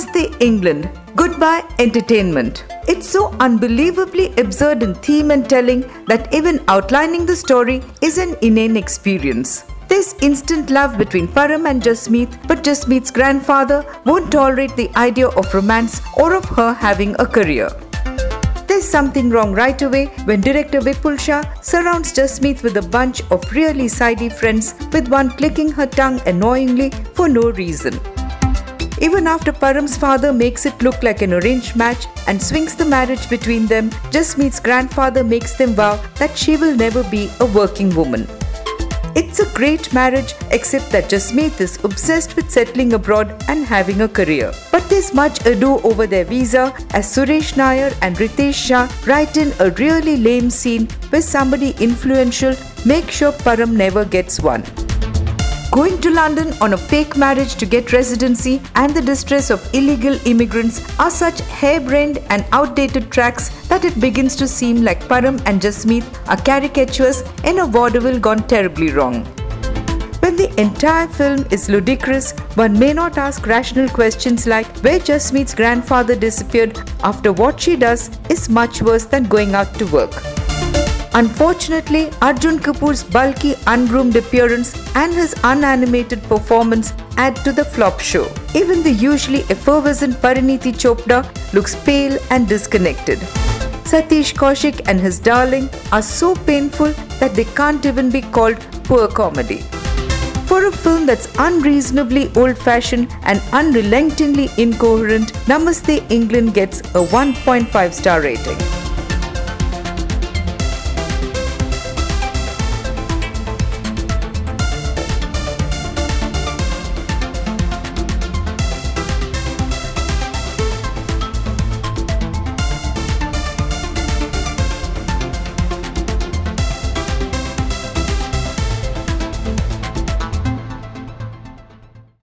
Namaste England, Goodbye Entertainment. It's so unbelievably absurd in theme and telling that even outlining the story is an inane experience. There's instant love between Param and Jasmeet, but Jasmeet's grandfather won't tolerate the idea of romance or of her having a career. There's something wrong right away when director Vipul Shah surrounds Jasmeet with a bunch of really sidey friends, with one clicking her tongue annoyingly for no reason. Even after Param's father makes it look like an arranged match and swings the marriage between them, Jasmeet's grandfather makes them vow that she will never be a working woman. It's a great marriage, except that Jasmeet is obsessed with settling abroad and having a career. But there's much ado over their visa as Suresh Nair and Ritesh Shah write in a really lame scene where somebody influential makes sure Param never gets one. Going to London on a fake marriage to get residency and the distress of illegal immigrants are such harebrained and outdated tracks that it begins to seem like Param and Jasmeet are caricatures in a vaudeville gone terribly wrong. When the entire film is ludicrous, one may not ask rational questions like where Jasmeet's grandfather disappeared after what she does is much worse than going out to work. Unfortunately, Arjun Kapoor's bulky, ungroomed appearance and his unanimated performance add to the flop show. Even the usually effervescent Parineeti Chopra looks pale and disconnected. Satish Kaushik and his darling are so painful that they can't even be called poor comedy. For a film that's unreasonably old-fashioned and unrelentingly incoherent, Namaste England gets a 1.5-star rating.